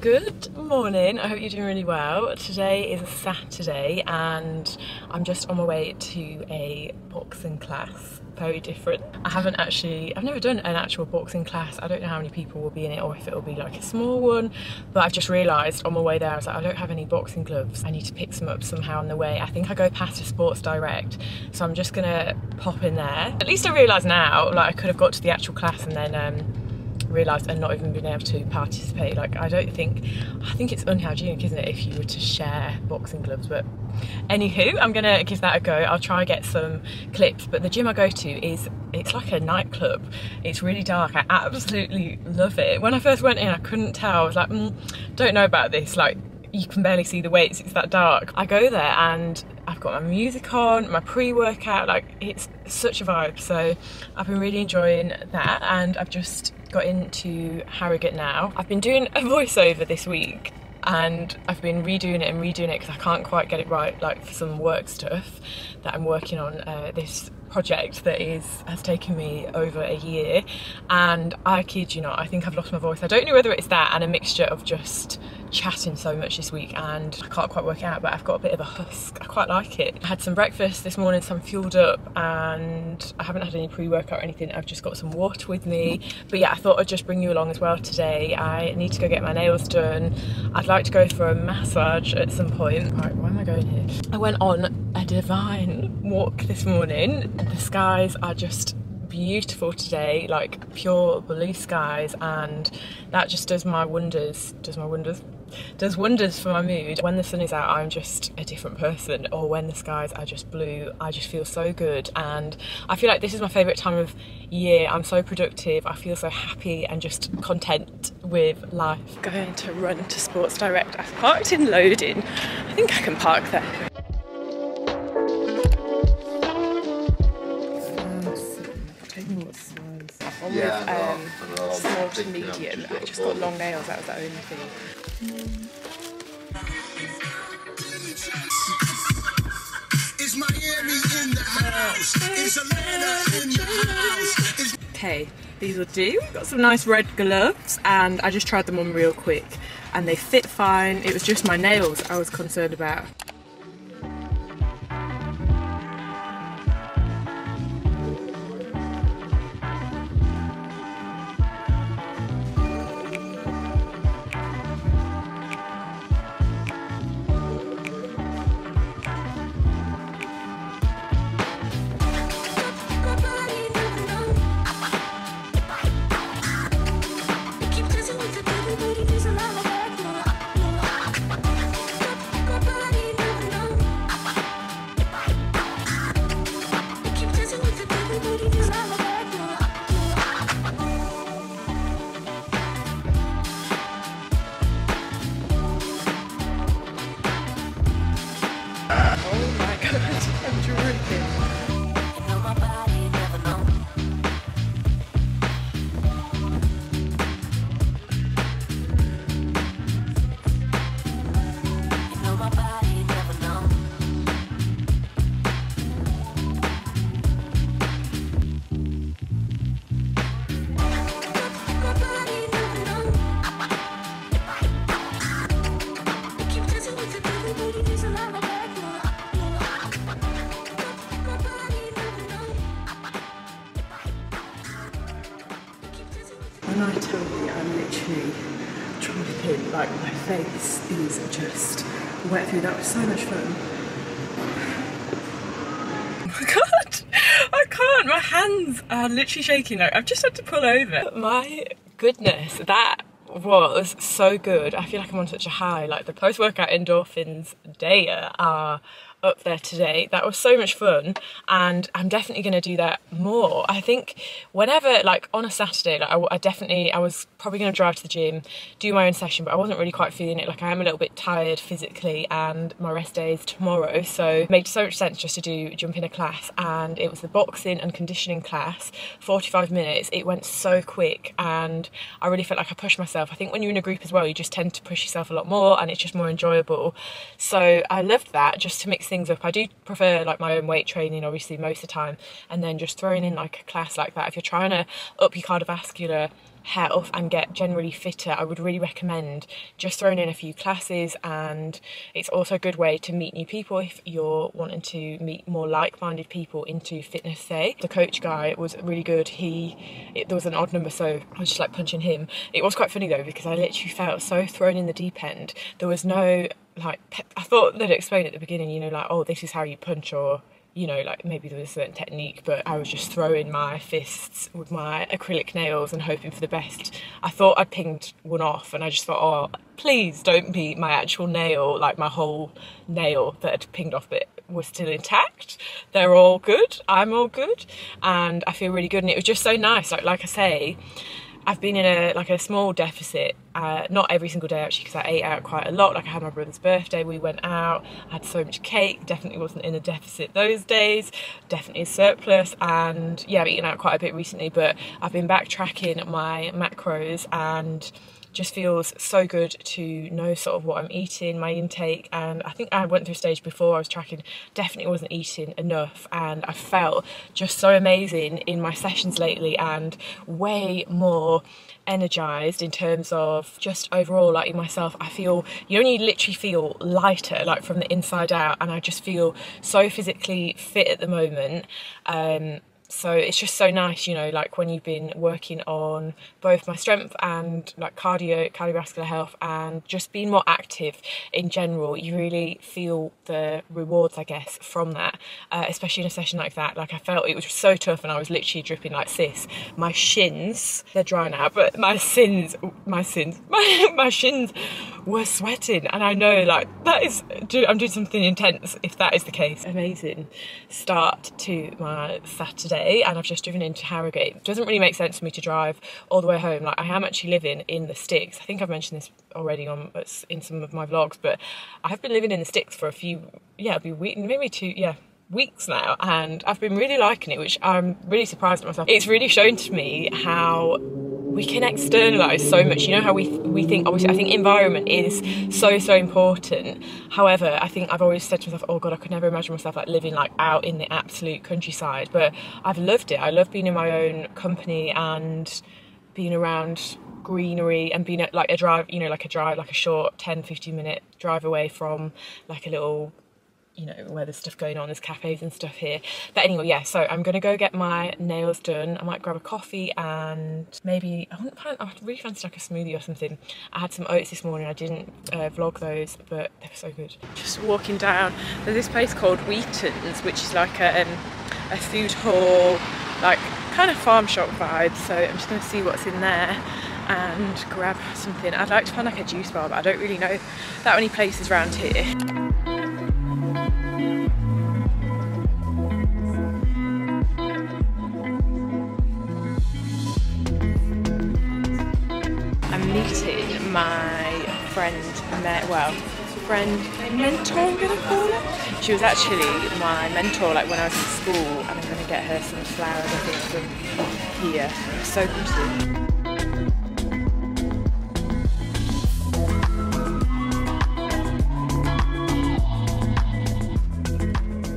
Good morning, I hope you're doing really well. Today is a Saturday and I'm just on my way to a boxing class. Very different. I've never done an actual boxing class. I don't know how many people will be in it or if it'll be like a small one, but I've just realised on my way there, I was like, I don't have any boxing gloves. I need to pick some up somehow on the way. I think I go past a Sports Direct, so I'm just gonna pop in there. At least I realise now, like, I could have got to the actual class and then realised and not even been able to participate. Like, I think it's unhygienic, isn't it, if you were to share boxing gloves? But anywho, I'm gonna give that a go. I'll try and get some clips, but the gym I go to it's like a nightclub. It's really dark. I absolutely love it. When I first went in, I couldn't tell. I was like, don't know about this, like, you can barely see the weights, it's that dark. I go there and I've got my music on, my pre-workout, like, it's such a vibe. So I've been really enjoying that, and I've just got into Harrogate now. I've been doing a voiceover this week and I've been redoing it because I can't quite get it right, like, for some work stuff that I'm working on. This project that has taken me over a year, and I kid you not, I think I've lost my voice. I don't know whether it's that and a mixture of just chatting so much this week, and I can't quite work it out, but I've got a bit of a husk. I quite like it. I had some breakfast this morning, so I'm fueled up, and I haven't had any pre-workout or anything. I've just got some water with me. But yeah, I thought I'd just bring you along as well today. I need to go get my nails done. I'd like to go for a massage at some point. Right, why am I going here? I went on a divine walk this morning. The skies are just beautiful today, like pure blue skies, and that just does wonders for my mood. When the sun is out, I'm just a different person, or when the skies are just blue, I just feel so good. And I feel like this is my favourite time of year. I'm so productive, I feel so happy and just content with life. Going to run to Sports Direct. I've parked in Loading. I think I can park there. Yeah, with small to medium. I just got long nails, that was the only thing. Is Miami in the house? Is Atlanta in the house? Okay, these will do. Got some nice red gloves, and I just tried them on real quick and they fit fine. It was just my nails I was concerned about. When I tell you, I'm literally tromping, like, my face is just wet through. That was so much fun. Oh my god, I can't, my hands are literally shaking, like, I've just had to pull over. My goodness, that was so good. I feel like I'm on such a high, like, the post-workout endorphins data are up there today. That was so much fun, and I'm definitely going to do that more. I think whenever, like, on a Saturday, like, I was probably going to drive to the gym, do my own session, but I wasn't really quite feeling it. Like, I am a little bit tired physically, and my rest day is tomorrow, so it made so much sense just to jump in a class. And it was the boxing and conditioning class, 45 minutes. It went so quick, and I really felt like I pushed myself. I think when you're in a group as well, you just tend to push yourself a lot more, and it's just more enjoyable. So I loved that, just to mix things up. I do prefer, like, my own weight training obviously most of the time, and then just throwing in, like, a class like that if you're trying to up your cardiovascular hair off and get generally fitter, I would really recommend just throwing in a few classes. And it's also a good way to meet new people if you're wanting to meet more like-minded people into fitness, say. The coach guy was really good. There was an odd number, so I was just like punching him. It was quite funny though, because I literally felt so thrown in the deep end. There was no, like, I thought they'd explain at the beginning, you know, like, oh, this is how you punch, or, you know, like maybe there was a certain technique, but I was just throwing my fists with my acrylic nails and hoping for the best. I thought I pinged one off and I just thought, oh, please don't be my actual nail, like my whole nail that had pinged off, but was still intact. They're all good, I'm all good, and I feel really good. And it was just so nice. Like I say, I've been in a small deficit, not every single day actually, because I ate out quite a lot. Like, I had my brother's birthday, we went out, I had so much cake, definitely wasn't in a deficit those days, definitely a surplus. And yeah, I've eaten out quite a bit recently, but I've been backtracking my macros, and just feels so good to know sort of what I'm eating, my intake. And I think I went through a stage before I was tracking, definitely wasn't eating enough, and I felt just so amazing in my sessions lately, and way more energized in terms of just overall, like, in myself. I feel, you know, you literally feel lighter, like, from the inside out, and I just feel so physically fit at the moment. So it's just so nice, you know, like, when you've been working on both my strength and like cardiovascular health, and just being more active in general, you really feel the rewards, I guess, from that, especially in a session like that. Like, I felt it was so tough, and I was literally dripping like sis. My shins, they're dry now, but my shins were sweating. And I know, like, that is, I'm doing something intense if that is the case. Amazing start to my Saturday. And I've just driven into Harrogate. It doesn't really make sense for me to drive all the way home. Like, I am actually living in the sticks. I think I've mentioned this already in some of my vlogs, but I have been living in the sticks for a few, maybe two weeks now, and I've been really liking it, which I'm really surprised at myself. It's really shown to me how we can externalise so much. You know how we think, obviously, I think environment is so important. However, I think I've always said to myself, oh God, I could never imagine myself like living like out in the absolute countryside, but I've loved it. I love being in my own company and being around greenery, and being at like a drive, you know, like a short 10-15 minute drive away from like a little, you know, where there's stuff going on, there's cafes and stuff here. But anyway, yeah, so I'm gonna go get my nails done. I might grab a coffee, and maybe I really fancy like a smoothie or something. I had some oats this morning. I didn't vlog those, but they were so good. Just walking down, there's this place called Wheaton's, which is like a food hall, like kind of farm shop vibe. So I'm just gonna see what's in there and grab something. I'd like to find like a juice bar, but I don't really know that many places around here. Meeting my mentor, I'm gonna call her. She was actually my mentor, like, when I was in school, and I'm gonna get her some flowers, I think, from here. So pretty.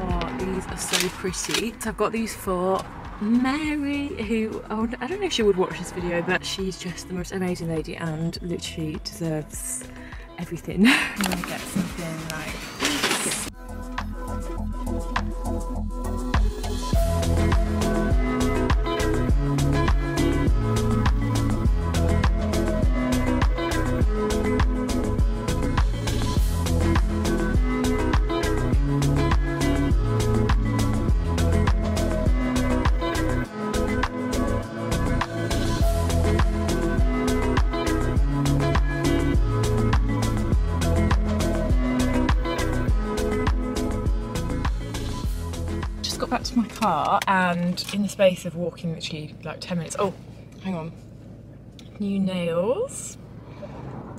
Oh, these are so pretty. So I've got these for Mary, who, oh, I don't know if she would watch this video, but she's just the most amazing lady and literally deserves everything. I'm gonna get something like this. To my car, and in the space of walking literally like 10 minutes, oh, hang on, new nails,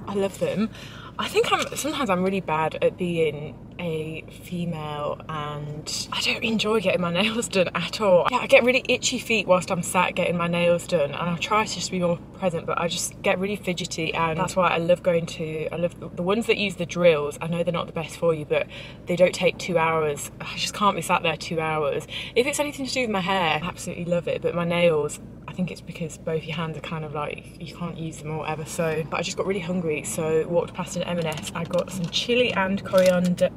I love them. I think sometimes I'm really bad at being a female, and I don't enjoy getting my nails done at all. Yeah, I get really itchy feet whilst I'm sat getting my nails done, and I try to just be more present, but I just get really fidgety, and that's why I love going to, I love the ones that use the drills. I know they're not the best for you, but they don't take 2 hours. I just can't be sat there 2 hours. If it's anything to do with my hair, I absolutely love it, but my nails, I think it's because both your hands are kind of like, you can't use them or whatever. So, but I just got really hungry, so walked past an M&S. I got some chili and coriander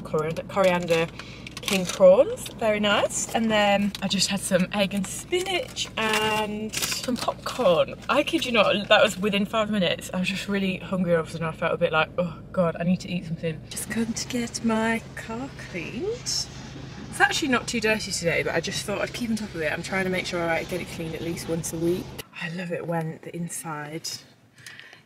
king prawns, very nice. And then I just had some egg and spinach and some popcorn. I kid you not, that was within 5 minutes. I was just really hungry all of a sudden. I felt a bit like, oh God, I need to eat something. Just come to get my car cleaned. It's actually not too dirty today, but I just thought I'd keep on top of it. I'm trying to make sure I get it cleaned at least once a week. I love it when the inside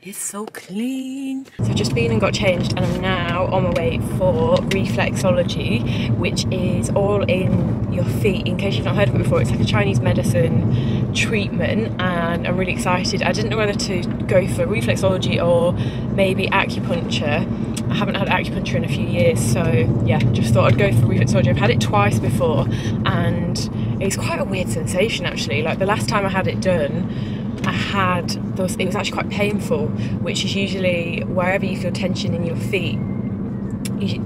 is so clean. So I've just been and got changed, and I'm now on my way for reflexology, which is all in your feet. In case you've not heard of it before, it's like a Chinese medicine treatment, and I'm really excited. I didn't know whether to go for reflexology or maybe acupuncture. I haven't had acupuncture in a few years, so yeah, just thought I'd go for reflexology. I've had it twice before, and it's quite a weird sensation actually. Like the last time I had it done, it was actually quite painful, which is usually wherever you feel tension in your feet,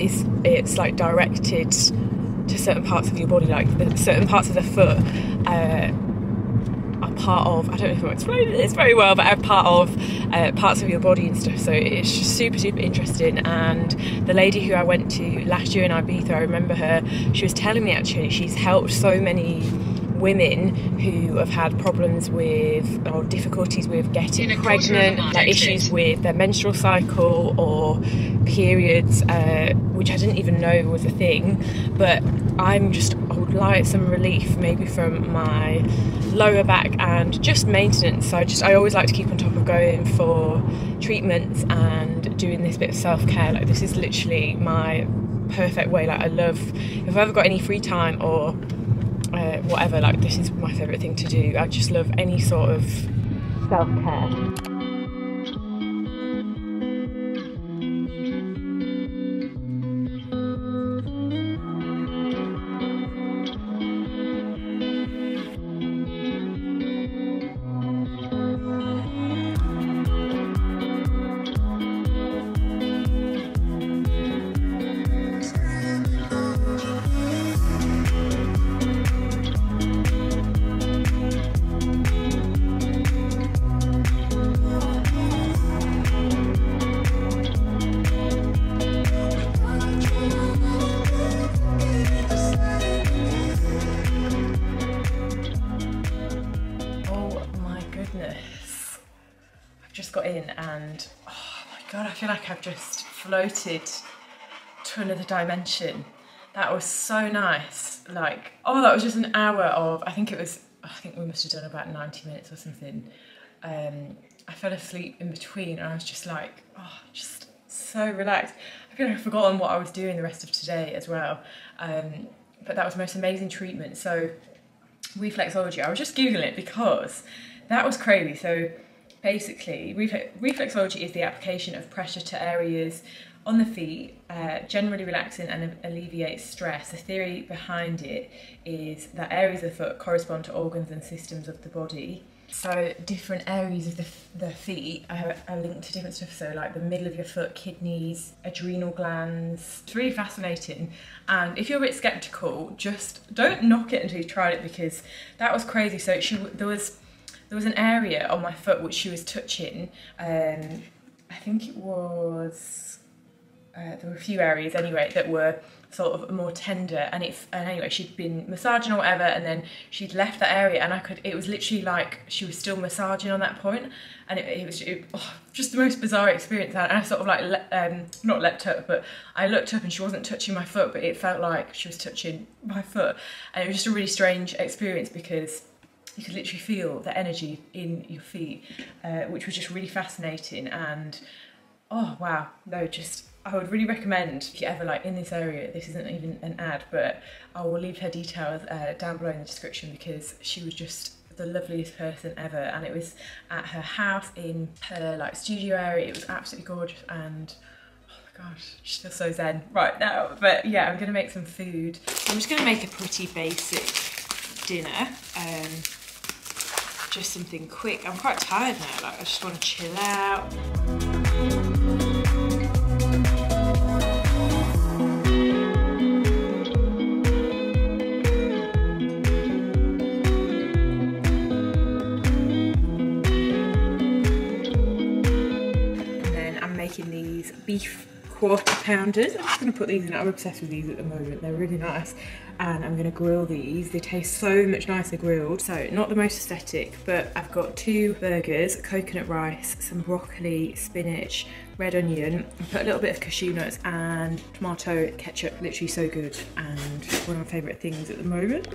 it's like directed to certain parts of your body, like certain parts of the foot are part of, I don't know if I'm explaining this very well, but are part of parts of your body and stuff. So it's just super, super interesting. And the lady who I went to last year in Ibiza, I remember her, she was telling me actually, she's helped so many women who have had problems with or difficulties with getting pregnant, like issues with their menstrual cycle or periods, which I didn't even know was a thing. But I would like some relief maybe from my lower back and just maintenance. So I always like to keep on top of going for treatments and doing this bit of self-care. Like this is literally my perfect way. Like I love, if I've ever got any free time or whatever, like this is my favourite thing to do. I just love any sort of self-care. In and oh my God, I feel like I've just floated to another dimension. That was so nice. Like, oh, that was just an hour of, I think we must have done about 90 minutes or something. I fell asleep in between and I was just like, oh, just so relaxed. I feel like I've forgotten what I was doing the rest of today as well. But that was the most amazing treatment. So reflexology, I was just Googling it because that was crazy. So basically, reflexology is the application of pressure to areas on the feet, generally relaxing and alleviates stress. The theory behind it is that areas of the foot correspond to organs and systems of the body. So different areas of the feet are linked to different stuff. So like the middle of your foot, kidneys, adrenal glands. It's really fascinating. And if you're a bit skeptical, just don't knock it until you've tried it, because that was crazy. So there was an area on my foot which she was touching. I think it was, there were a few areas anyway that were sort of more tender, and anyway, she'd been massaging or whatever, and then she'd left that area, and it was literally like she was still massaging on that point, and it was just the most bizarre experience. And I sort of like, not leapt up, but I looked up and she wasn't touching my foot, but it felt like she was touching my foot. And it was just a really strange experience because you could literally feel the energy in your feet, which was just really fascinating. And oh wow, no, just I would really recommend if you're ever like in this area. This isn't even an ad, but I will leave her details down below in the description, because she was just the loveliest person ever, and it was at her house in her like studio area. It was absolutely gorgeous, and gosh, she feels so zen right now. But yeah, I'm gonna make some food. I'm just gonna make a pretty basic dinner. Just something quick. I'm quite tired now, like I just want to chill out. beef quarter pounders. I'm just going to put these in. I'm obsessed with these at the moment. They're really nice. And I'm going to grill these. They taste so much nicer grilled. So not the most aesthetic, but I've got two burgers, coconut rice, some broccoli, spinach, red onion. I put a little bit of cashew nuts and tomato, ketchup. Literally so good and one of my favourite things at the moment.